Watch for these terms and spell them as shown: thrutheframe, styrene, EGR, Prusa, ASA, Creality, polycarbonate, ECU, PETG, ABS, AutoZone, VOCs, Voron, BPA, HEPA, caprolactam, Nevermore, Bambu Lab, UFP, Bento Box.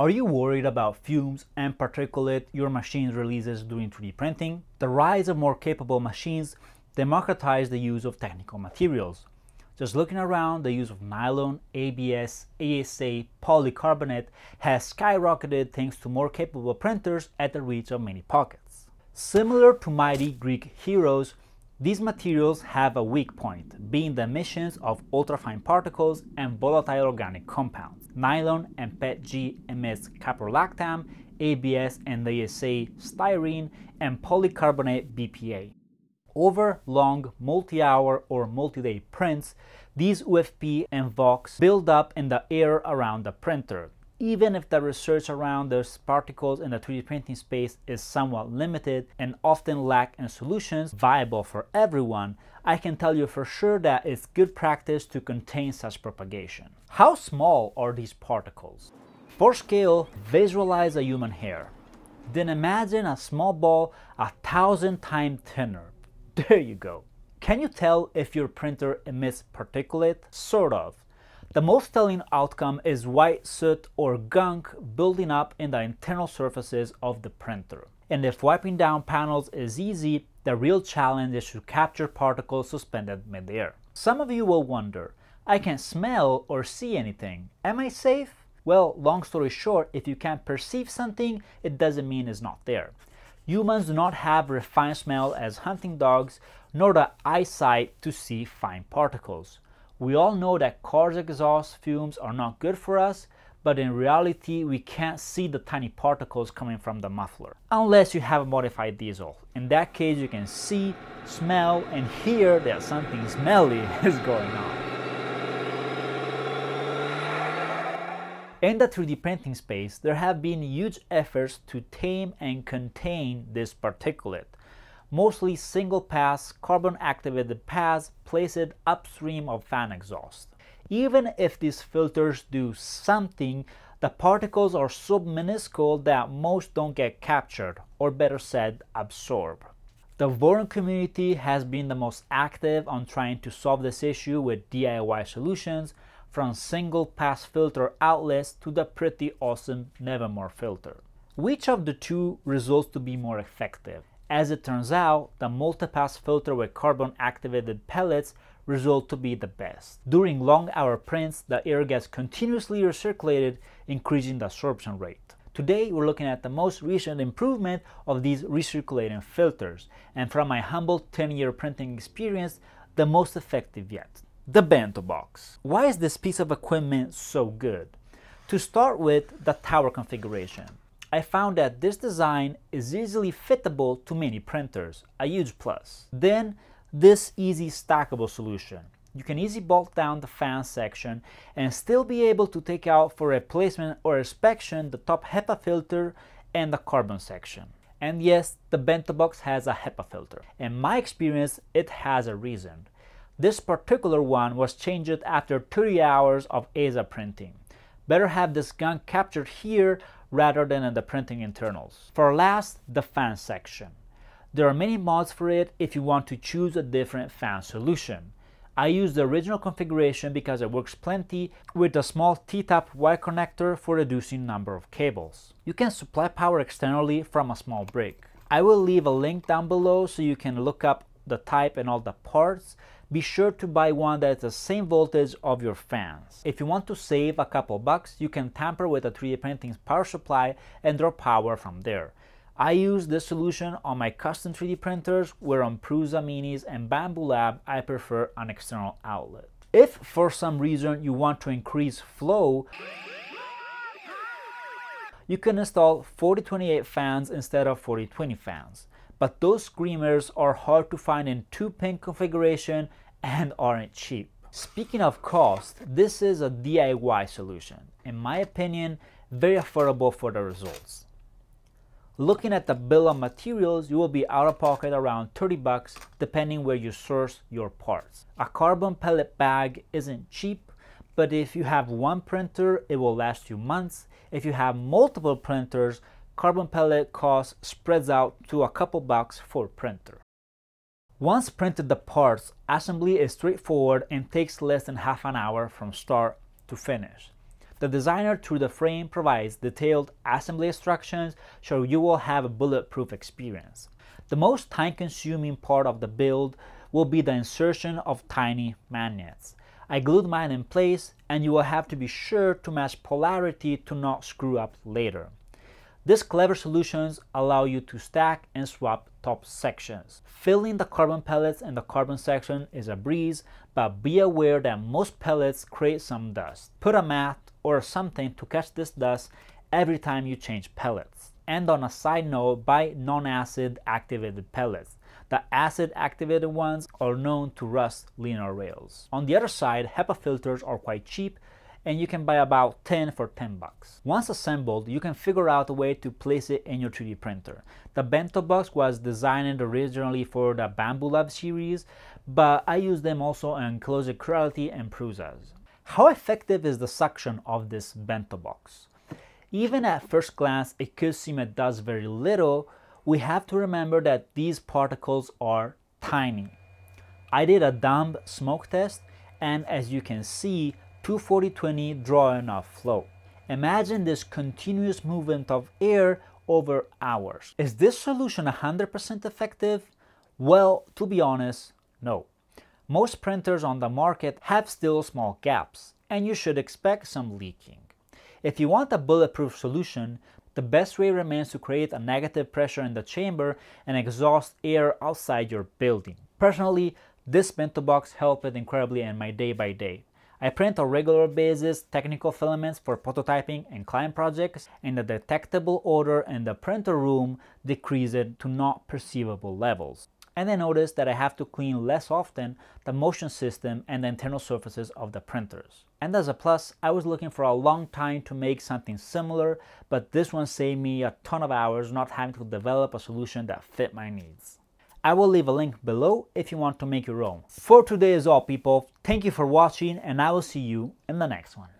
Are you worried about fumes and particulate your machine releases during 3D printing? The rise of more capable machines democratized the use of technical materials. Just looking around, the use of nylon, ABS, ASA, polycarbonate has skyrocketed thanks to more capable printers at the reach of many pockets. Similar to mighty Greek heroes, these materials have a weak point, being the emissions of ultrafine particles and volatile organic compounds. Nylon and PETG emits caprolactam, ABS and ASA styrene, and polycarbonate BPA. Over long multi-hour or multi-day prints, these UFP and VOCs build up in the air around the printer. Even if the research around those particles in the 3D printing space is somewhat limited and often lacks in solutions viable for everyone, I can tell you for sure that it's good practice to contain such propagation. How small are these particles? For scale, visualize a human hair. Then imagine a small ball 1,000 times thinner. There you go. Can you tell if your printer emits particulate? Sort of. The most telling outcome is white soot or gunk building up in the internal surfaces of the printer. And if wiping down panels is easy, the real challenge is to capture particles suspended midair. Some of you will wonder, I can't smell or see anything. Am I safe? Well, long story short, if you can't perceive something, it doesn't mean it's not there. Humans do not have refined smell as hunting dogs, nor the eyesight to see fine particles. We all know that cars' exhaust fumes are not good for us, but in reality we can't see the tiny particles coming from the muffler. Unless you have a modified diesel. In that case you can see, smell and hear that something smelly is going on. In the 3D printing space, there have been huge efforts to tame and contain this particulate. Mostly single-pass, carbon-activated pads placed upstream of fan exhaust. Even if these filters do something, the particles are so minuscule that most don't get captured, or better said, absorbed. The Voron community has been the most active on trying to solve this issue with DIY solutions, from single-pass filter outlets to the pretty awesome Nevermore filter. Which of the two results to be more effective? As it turns out, the multipass filter with carbon-activated pellets result to be the best. During long-hour prints, the air gets continuously recirculated, increasing the absorption rate. Today, we're looking at the most recent improvement of these recirculating filters, and from my humble 10-year printing experience, the most effective yet. The Bento Box. Why is this piece of equipment so good? To start with, the tower configuration. I found that this design is easily fittable to many printers, a huge plus. Then this easy stackable solution. You can easily bolt down the fan section and still be able to take out for replacement or inspection the top HEPA filter and the carbon section. And yes, the Bento Box has a HEPA filter. In my experience, it has a reason. This particular one was changed after 30 hours of ASA printing. Better have this gunk captured here rather than in the printing internals. For last, the fan section. There are many mods for it if you want to choose a different fan solution. I use the original configuration because it works plenty with a small T-tap wire connector for reducing number of cables. You can supply power externally from a small brick. I will leave a link down below so you can look up the type and all the parts. Be sure to buy one that is the same voltage of your fans. If you want to save a couple bucks, you can tamper with a 3D printing's power supply and draw power from there. I use this solution on my custom 3D printers, where on Prusa Minis and Bambu Lab, I prefer an external outlet. If for some reason you want to increase flow, you can install 4028 fans instead of 4020 fans. But those screamers are hard to find in 2-pin configuration and aren't cheap. Speaking of cost, this is a DIY solution. In my opinion, very affordable for the results. Looking at the bill of materials, you will be out of pocket around 30 bucks depending where you source your parts. A carbon pellet bag isn't cheap, but if you have one printer, it will last you months. If you have multiple printers, carbon pellet cost spreads out to a couple bucks for printer. Once printed the parts, assembly is straightforward and takes less than half an hour from start to finish. The designer through the frame provides detailed assembly instructions so you will have a bulletproof experience. The most time-consuming part of the build will be the insertion of tiny magnets. I glued mine in place, and you will have to be sure to match polarity to not screw up later. These clever solutions allow you to stack and swap top sections. Filling the carbon pellets in the carbon section is a breeze, but be aware that most pellets create some dust. Put a mat or something to catch this dust every time you change pellets. And on a side note, buy non-acid activated pellets. The acid activated ones are known to rust linear rails. On the other side, HEPA filters are quite cheap and you can buy about 10 for $10. Once assembled, you can figure out a way to place it in your 3D printer. The Bento Box was designed originally for the Bambu Lab series, but I use them also in closed Creality and Prusas. How effective is the suction of this Bento Box? Even at first glance, it could seem it does very little. We have to remember that these particles are tiny. I did a dumb smoke test, and as you can see, 240/20 draw enough flow. Imagine this continuous movement of air over hours. Is this solution 100% effective? Well, to be honest, no. Most printers on the market have still small gaps, and you should expect some leaking. If you want a bulletproof solution, the best way remains to create a negative pressure in the chamber and exhaust air outside your building. Personally, this Bento Box helped it incredibly in my day-by-day. I print on a regular basis technical filaments for prototyping and client projects, and the detectable odor in the printer room decreased to not perceivable levels. And I noticed that I have to clean less often the motion system and the internal surfaces of the printers. And as a plus, I was looking for a long time to make something similar, but this one saved me a ton of hours not having to develop a solution that fit my needs. I will leave a link below if you want to make your own. For today is all, people. Thank you for watching, and I will see you in the next one.